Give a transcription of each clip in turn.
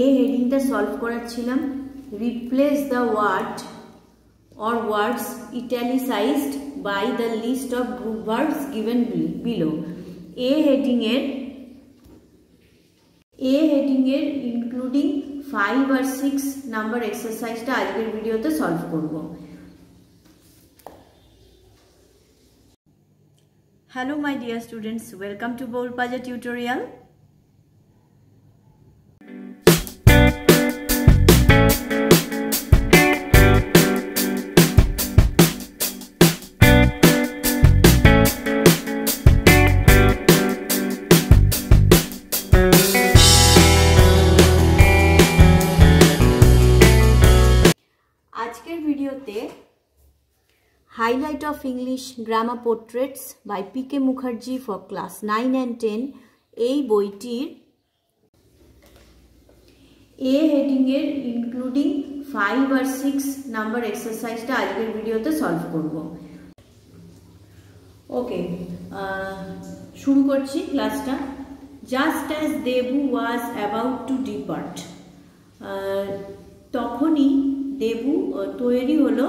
এই হেডিংটা সলভ করাচ্ছিলাম। Replace the word or words italicised by the list of group verbs given below. A হেডিংয়ের including 5 আর 6 number এক্সারসাইজটা আজকের ভিডিওতে সলভ করব। Hello my dear students, welcome to Boul Panja Tutorial. आजकेर वीडियोते Highlight of English Grammar Portraits by P.K. Mukherjee for class 9 and 10 এই বইটির A heading এর ইনক্লুডিং 5 আর 6 নাম্বার এক্সারসাইজটা আজকের ভিডিওতে সলভ করব। ওকে, শুরু করছি ক্লাসটা। Just as Debu was about to depart, তখনই দেবু তৈরি হলো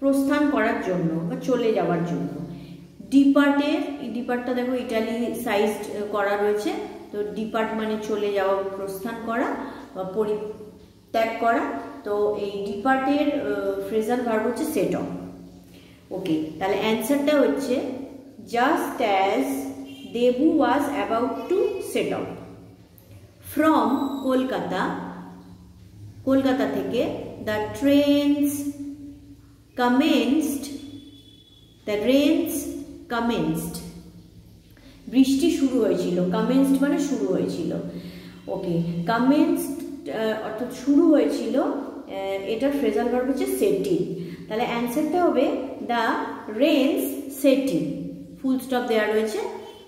প্রস্থান করার জন্য বা চলে যাওয়ার জন্য। ডিপার্টটা দেখো ইটালিসাইজড করা রয়েছে, তো ডিপার্ট মানে চলে যাওয়া, প্রস্থান করা বা পরিত্যাগ করা। তো এই ডিপার্টের ফ্রেজাল ভার্ব হচ্ছে সেট অফ। ওকে, তাহলে অ্যান্সারটা হচ্ছে just as Debu was about to set off from Kolkata, Kolkata থেকে, the trains commenced, the rains commenced, বৃষ্টি শুরু হয়েছিল। commenced মানে শুরু হয়েছিল। ওকে, commenced অর্থাৎ শুরু হয়েছিল, এটা ফ্রেজাল ভার্ব হচ্ছে set in। তাহলে অ্যান্সারটা হবে the rains set in, full stop দেওয়া রয়েছে।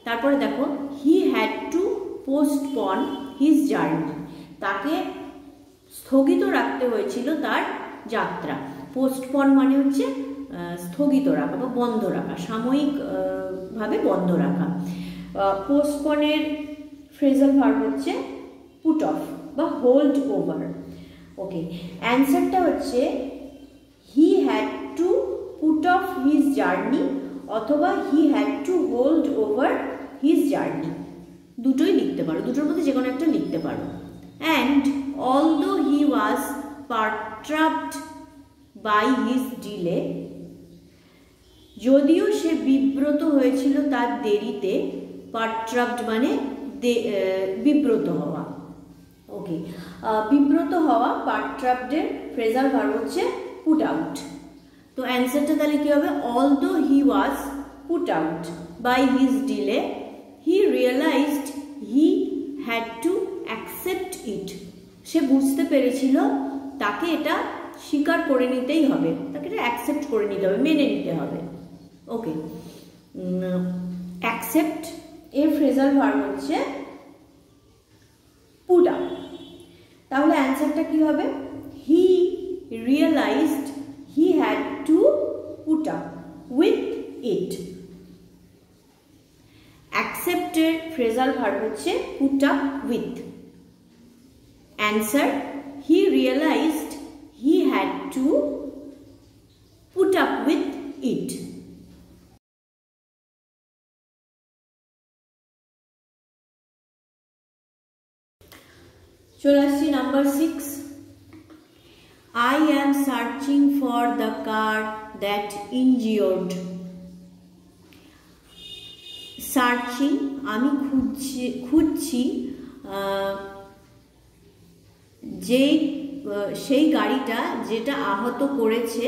তারপরে দেখো he had to postpone his journey, তাকে স্থগিত রাখতে হয়েছিল তার যাত্রা। পোস্টপন মানে হচ্ছে স্থগিত রাখা বা বন্ধ রাখা, সাময়িকভাবে বন্ধ রাখা। পোস্টপনের ফ্রেজাল ভার্ব হচ্ছে পুট অফ বা হোল্ড ওভার। ওকে, অ্যান্সারটা হচ্ছে he had to put off his journey অথবা he had to hold over his journey, দুটোই লিখতে পারো, দুটোর মধ্যে যে কোনো একটা লিখতে পারো। And although he was perturbed by his delay, যদিও সে বিব্রত হয়েছিল তার দেরিতে। পারট্রাপড মানে বিব্রত হওয়া। ওকে, বিব্রত হওয়া পারট্রাপডের ফ্রেজাল ভার্ব হচ্ছে পুট আউট। তো অ্যান্সারটা তাহলে কী হবে? Although he was put out by his delay he realised he had to accept it, সে বুঝতে পেরেছিল তাকে এটা স্বীকার করে নিতেই হবে, তাকে এটা অ্যাকসেপ্ট করে নিতে হবে, মেনে নিতে হবে। ওকে, অ্যাকসেপ্ট এর ফ্রেজাল ভার্ব হচ্ছে পুট আপ। তাহলে অ্যান্সারটা কি হবে? He realised he had to put up with it. অ্যাকসেপ্টের ফ্রেজাল ভার্ব হচ্ছে put up with. Answer he realised he had to put up with it. Chorasi number 6. I am searching for the car that injured. Searching আমি খুঁজছি, যে সেই গাড়িটা যেটা আহত করেছে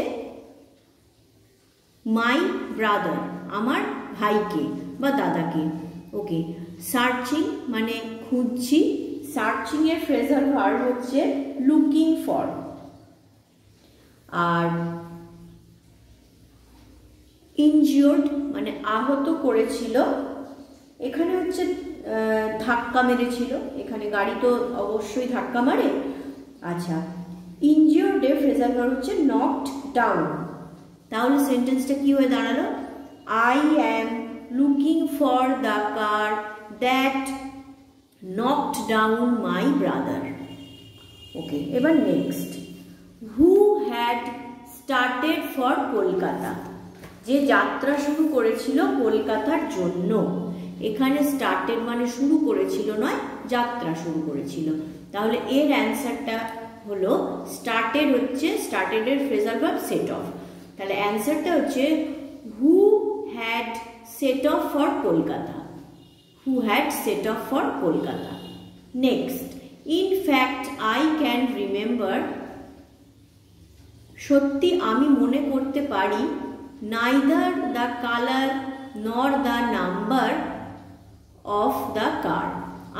মাই ব্রাদার, আমার ভাইকে বা দাদাকে। ওকে, সার্চিং মানে খুঁজছি। সার্চিংয়ের ফ্রেজাল ভার্ব হচ্ছে লুকিং ফর। আর ইনজিওর্ড মানে আহত করেছিল, এখানে হচ্ছে ধাক্কা মেরেছিল, এখানে গাড়ি তো অবশ্যই ধাক্কা মারে। আচ্ছা, ইনজিওর্ড এর ফ্রেজাল ভার্ব হচ্ছে নকড ডাউন। তাহলে সেন্টেন্সটা কি হয়ে দাঁড়ালো? I am looking for the car that knocked down my brother. Okay, এবার next, who had started for Kolkata, যে যাত্রা শুরু করেছিল কলকাতার জন্য। এখানে স্টার্টেড মানে শুরু করেছিল নয়, যাত্রা শুরু করেছিল। তাহলে এর অ্যান্সারটা হলো স্টার্টেড, হচ্ছে স্টার্টেডের ফ্রেজাল ভার্ব সেট অফ। তাহলে অ্যান্সারটা হচ্ছে who had set off for Kolkata, who had set off for Kolkata. Next, in fact I can remember, সত্যি আমি মনে করতে পারি, neither the colour nor the number of the car,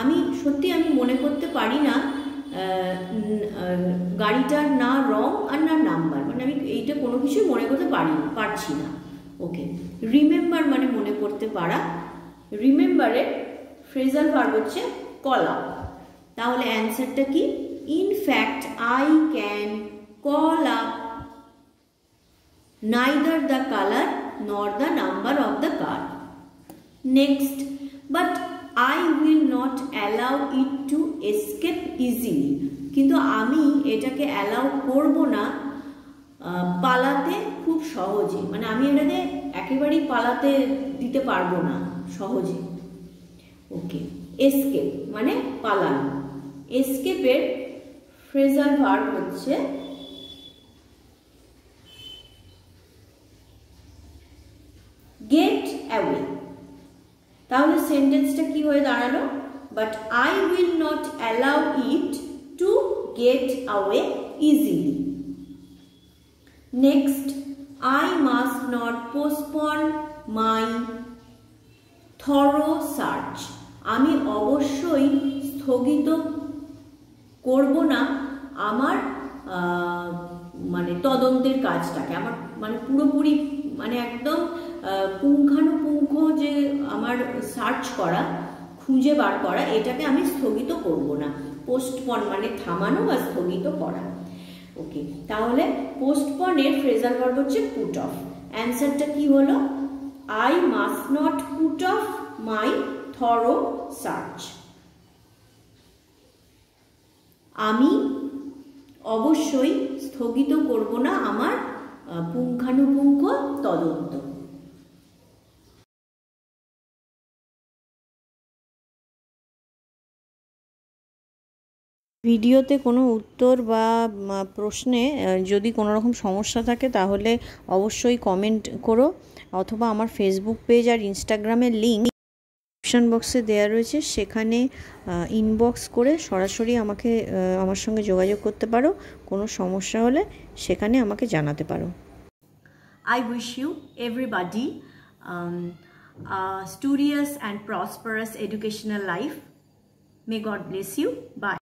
আমি সত্যি আমি মনে করতে পারি না গাড়িটার না রং আর না নাম্বার, মানে আমি এইটা কোনো কিছুই মনে করতে পারছি না। ওকে, রিমেম্বার মানে মনে করতে পারা, রিমেম্বারের ফ্রেজাল ভার্ব হচ্ছে কল আপ। তাহলে অ্যান্সারটা কি? In fact I can call up neither the colour nor the number of the car. Next, but I will not allow it to escape easily, কিন্তু আমি এটাকে অ্যালাউ করব না পালাতে খুব সহজে, মানে আমি এটাকে একেবারেই পালাতে দিতে পারবো না সহজে। ওকে, এসকেপ মানে পালানো, এসকেপের ফ্রেজাল ভার্ব হচ্ছে গেট অ্যাওয়ে। তাহলে সেন্টেন্সটা কি হয়ে দাঁড়ালো? But I will not allow it to get away easily. Next, I must not postpone my thorough search, আমি অবশ্যই স্থগিত করব না আমার মানে তদন্তের কাজটাকে, আমার মানে পুরোপুরি মানে একদম পুঙ্খানুপুঙ্খ যে আমার সার্চ করা, খুঁজে বার করা, এটাকে আমি স্থগিত করব না। পোস্টপন মানে থামানো বা স্থগিত করা। ওকে, তাহলে পোস্টপনের ফ্রেজাল ভার্ব হচ্ছে পুট অফ। অ্যান্সারটা কি হলো? I must not put off my thorough search, আমি অবশ্যই স্থগিত করব না আমার পুঙ্খানুপুঙ্খ তদন্ত। ভিডিওতে কোনো উত্তর বা প্রশ্নে যদি কোনো রকম সমস্যা থাকে তাহলে অবশ্যই কমেন্ট করো, অথবা আমার ফেসবুক পেজ আর ইনস্টাগ্রামের লিঙ্ক ডিসক্রিপশন বক্সে দেওয়া রয়েছে, সেখানে ইনবক্স করে সরাসরি আমার সঙ্গে যোগাযোগ করতে পারো। কোনো সমস্যা হলে সেখানে আমাকে জানাতে পারো। I wish you everybody studious and prosperous educational life. May God bless you. By.